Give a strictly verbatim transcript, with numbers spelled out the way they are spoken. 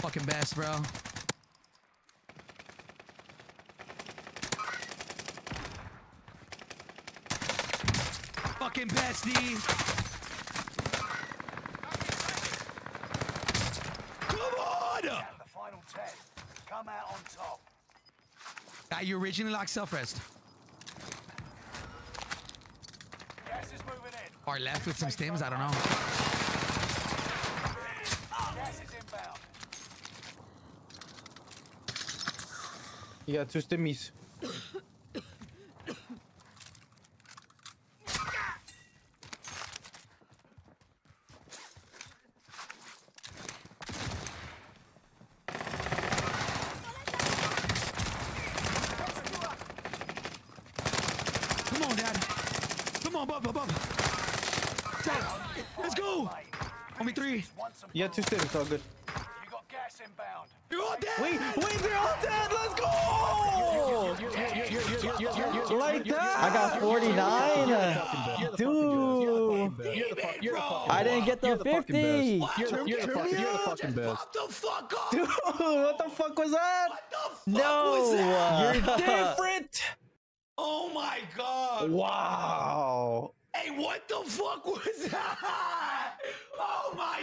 fucking best, bro. Fucking best, D. Come on! The final ten. Come out on top. Ah, you originally locked self-rest. Gas is moving in. Or left with some stims, I don't know. You got two stimmies. Come on, Dad. Come on, Bubba, Bubba. Dad, let's go. Only three. You got two stimmies, all good. You're all dead! Wait, wait, they're all dead! Let's go! Like that! I got forty-nine! Dude! I didn't get the fifty! You're the fucking best. What the fuck up! Dude, what the fuck was that? What the fuck was that? You're different! Oh my god! Wow! Hey, what the fuck was that? Oh my